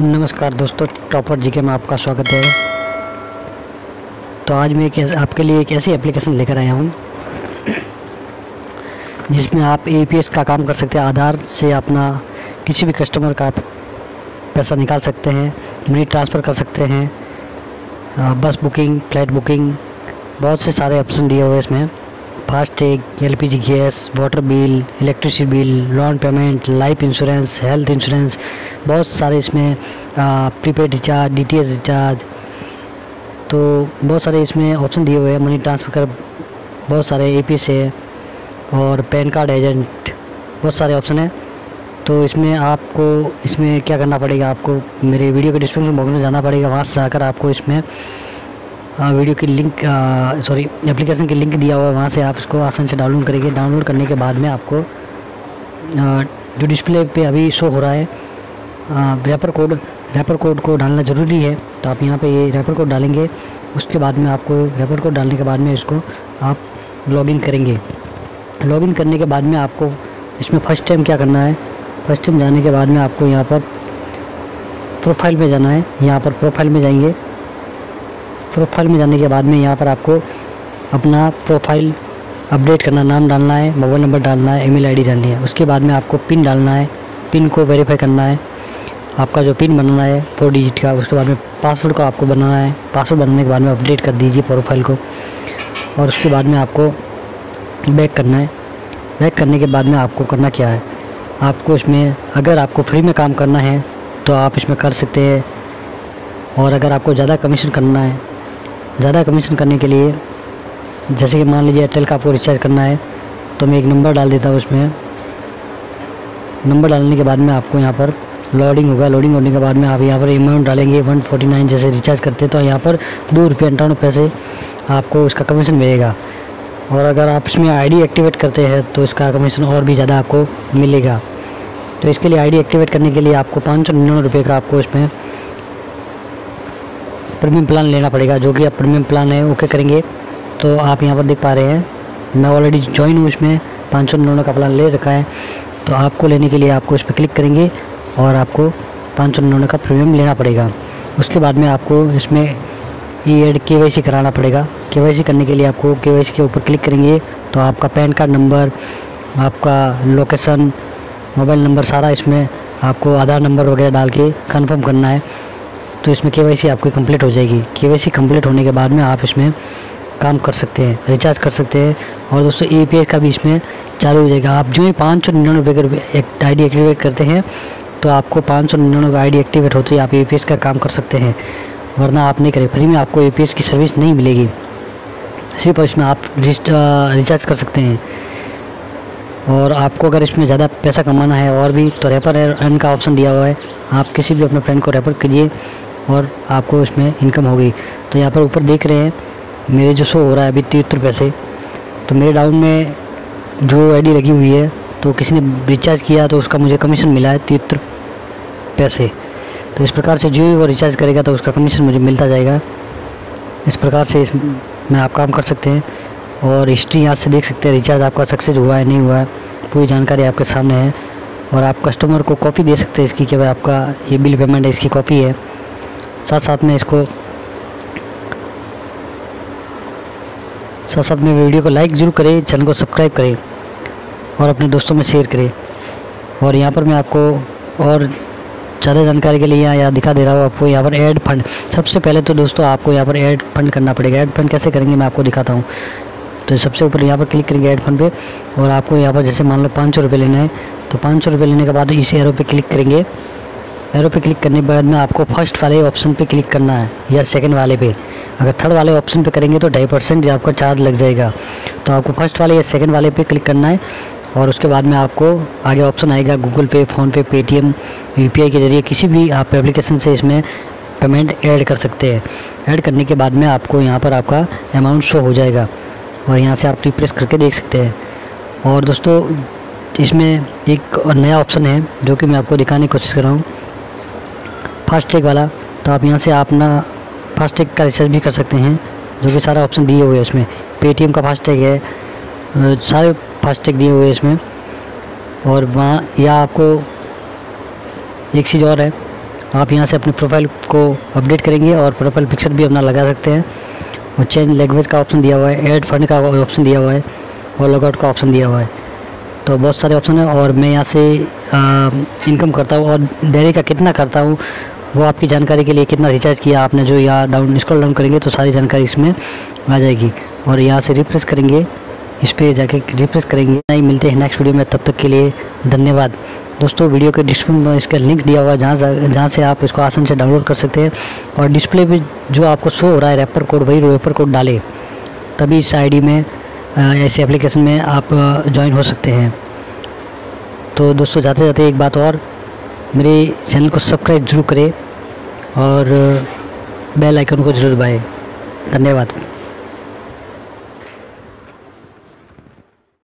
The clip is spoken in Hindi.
नमस्कार दोस्तों, टॉपर जी के में आपका स्वागत है। तो आज मैं आपके लिए एक ऐसी एप्लीकेशन लेकर आया हूँ जिसमें आप AEPS का काम कर सकते हैं। आधार से अपना किसी भी कस्टमर का पैसा निकाल सकते हैं, मनी ट्रांसफ़र कर सकते हैं, बस बुकिंग, फ्लाइट बुकिंग, बहुत से सारे ऑप्शन दिए हुए इसमें। FASTag, LPG gas, water bill, electricity bill, loan payment, life insurance, health insurance, बहुत सारे इसमें प्रीपेड रिचार्ज, DTH रिचार्ज, तो बहुत सारे इसमें ऑप्शन दिए हुए हैं। मनी ट्रांसफ़र कर बहुत सारे AEPS है और पैन कार्ड एजेंट, बहुत सारे ऑप्शन हैं। तो इसमें क्या करना पड़ेगा, आपको मेरे वीडियो के डिस्क्रिप्शन बॉक्स में जाना पड़ेगा। वहाँ से आकर आपको इसमें वीडियो की लिंक एप्लीकेशन की लिंक दिया हुआ है, वहाँ से आप इसको आसान से डाउनलोड करेंगे। डाउनलोड करने के बाद में आपको जो डिस्प्ले पे अभी शो हो रहा है रैपर कोड को डालना ज़रूरी है। तो आप यहाँ पे ये रैपर कोड डालेंगे, उसके बाद में आपको रैपर कोड डालने के बाद में इसको आप लॉगिन करेंगे। लॉगिन करने के बाद में आपको इसमें फर्स्ट टाइम क्या करना है, फर्स्ट टाइम जाने के बाद में आपको यहाँ पर प्रोफाइल में जाना है। यहाँ पर प्रोफाइल में जाएंगे, प्रोफाइल में जाने के बाद में यहाँ पर आपको अपना प्रोफाइल अपडेट करना, नाम डालना है, मोबाइल नंबर डालना है, ईमेल ID डालनी है। उसके बाद में आपको पिन डालना है, पिन को वेरीफाई करना है, आपका जो पिन बनाना है 4 डिजिट का। उसके बाद में पासवर्ड को आपको बनाना है, पासवर्ड बनाने के बाद में अपडेट कर दीजिए प्रोफाइल को। और उसके बाद में आपको बैक करना है। बैक करने के बाद में आपको करना क्या है, आपको इसमें अगर आपको फ्री में काम करना है तो आप इसमें कर सकते हैं, और अगर आपको ज़्यादा कमीशन करना है, ज़्यादा कमीशन करने के लिए जैसे कि मान लीजिए एयरटेल का आपको रिचार्ज करना है, तो मैं एक नंबर डाल देता हूँ। उसमें नंबर डालने के बाद में आपको यहाँ पर लोडिंग होगा। लोडिंग होने के बाद में आप यहाँ पर अमाउंट डालेंगे 149 जैसे रिचार्ज करते हैं, तो यहाँ पर ₹2.98 आपको इसका कमीशन मिलेगा। और अगर आप इसमें ID एक्टिवेट करते हैं तो इसका कमीशन और भी ज़्यादा आपको मिलेगा। तो इसके लिए ID एक्टिवेट करने के लिए आपको ₹599 का आपको इसमें प्रीमियम प्लान लेना पड़ेगा, जो कि आप प्रीमियम प्लान है ओके करेंगे। तो आप यहाँ पर देख पा रहे हैं मैं ऑलरेडी ज्वाइन हूँ, इसमें 599 का प्लान ले रखा है। तो आपको लेने के लिए आपको इस पर क्लिक करेंगे और आपको 599 का प्रीमियम लेना पड़ेगा। उसके बाद में आपको इसमें एड KYC कराना पड़ेगा। KYC करने के लिए आपको KYC के ऊपर क्लिक करेंगे तो आपका पैन कार्ड नंबर, आपका लोकेशन, मोबाइल नंबर, सारा इसमें आपको आधार नंबर वगैरह डाल के कन्फर्म करना है। तो इसमें KYC आपकी कंप्लीट हो जाएगी। KYC कंप्लीट होने के बाद में आप इसमें काम कर सकते हैं, रिचार्ज कर सकते हैं। और दोस्तों AEPS का भी इसमें चालू हो जाएगा। आप जो ही 599 का ID एक्टिवेट करते हैं तो आपको 599 का ID एक्टिवेट होते ही आप AEPS का काम कर सकते हैं, वरना आप नहीं करें। फ्री में आपको AEPS की सर्विस नहीं मिलेगी, सिर्फ इसमें आप रिचार्ज कर सकते हैं। और आपको अगर इसमें ज़्यादा पैसा कमाना है और भी, तो रेफर अर्न का ऑप्शन दिया हुआ है। आप किसी भी अपने फ्रेंड को रेफर कीजिए और आपको इसमें इनकम होगी। तो यहाँ पर ऊपर देख रहे हैं मेरे जो शो हो रहा है अभी ₹73। तो मेरे डाउन में जो ID लगी हुई है, तो किसी ने रिचार्ज किया तो उसका मुझे कमीशन मिला है ₹73। तो इस प्रकार से जो वो रिचार्ज करेगा तो उसका कमीशन मुझे मिलता जाएगा। इस प्रकार से इसमें आप काम कर सकते हैं और हिस्ट्री यहाँ से देख सकते हैं, रिचार्ज आपका सक्सेस हुआ है नहीं हुआ है, पूरी जानकारी आपके सामने है। और आप कस्टमर को कॉपी दे सकते हैं इसकी, क्या आपका ये बिल पेमेंट है इसकी कॉपी है। साथ साथ में वीडियो को लाइक ज़रूर करें, चैनल को सब्सक्राइब करें और अपने दोस्तों में शेयर करें। और यहाँ पर मैं आपको और ज़्यादा जानकारी के लिए यहाँ दिखा दे रहा हूँ आपको यहाँ पर ऐड फंड। सबसे पहले तो दोस्तों आपको यहाँ पर ऐड फंड करना पड़ेगा। ऐड फंड कैसे करेंगे मैं आपको दिखाता हूँ। तो सबसे ऊपर यहाँ पर क्लिक करेंगे ऐड फंड पर, और आपको यहाँ पर जैसे मान लो ₹500 लेना है, तो ₹500 लेने के बाद इस एरो पर क्लिक करेंगे। एरो पे क्लिक करने के बाद में आपको फर्स्ट वाले ऑप्शन पे क्लिक करना है या सेकंड वाले पे। अगर थर्ड वाले ऑप्शन पे करेंगे तो 2.5% आपका चार्ज लग जाएगा। तो आपको फर्स्ट वाले या सेकंड वाले पे क्लिक करना है, और उसके बाद में आपको आगे ऑप्शन आएगा Google Pay, PhonePe, Paytm, UPI के ज़रिए किसी भी आप एप्लीकेशन से इसमें पेमेंट ऐड कर सकते हैं। ऐड करने के बाद में आपको यहाँ पर आपका अमाउंट शो हो जाएगा और यहाँ से आप रिप्रेस करके देख सकते हैं। और दोस्तों इसमें एक नया ऑप्शन है जो कि मैं आपको दिखाने की कोशिश कर रहा हूँ, फास्टैग वाला। तो आप यहाँ से अपना फास्टैग का रिचार्ज भी कर सकते हैं, जो कि सारा ऑप्शन दिए हुए हैं इसमें। पेटीएम का फास्टैग है, सारे फास्टैग दिए हुए हैं इसमें। और वहाँ या आपको एक चीज़ और है, आप यहाँ से अपने प्रोफाइल को अपडेट करेंगे और प्रोफाइल पिक्चर भी अपना लगा सकते हैं। और चेंज लैंग्वेज का ऑप्शन दिया हुआ है, ऐड फंड का ऑप्शन दिया हुआ है और लॉगआउट का ऑप्शन दिया हुआ है। तो बहुत सारे ऑप्शन है और मैं यहाँ से इनकम करता हूँ और डेली का कितना करता हूँ वो आपकी जानकारी के लिए, कितना रिचार्ज किया आपने, जो यहाँ डाउन स्क्रॉल डाउन करेंगे तो सारी जानकारी इसमें आ जाएगी। और यहाँ से रिफ्रेश करेंगे, इस पर जाके रिफ्रेश करेंगे। नहीं मिलते हैं नेक्स्ट वीडियो में, तब तक के लिए धन्यवाद। दोस्तों वीडियो के डिस्क्रिप्शन में इसका लिंक दिया हुआ है जहाँ से आप इसको आसान से डाउनलोड कर सकते हैं। और डिस्प्ले पे जो आपको शो हो रहा है रेफर कोड, वही रेफर कोड डालें, तभी इस आईडी में ऐसे एप्लीकेशन में आप ज्वाइन हो सकते हैं। तो दोस्तों जाते जाते एक बात और, मेरे चैनल को सब्सक्राइब जरूर करें और बेल आइकन को जरूर दबाएँ। धन्यवाद।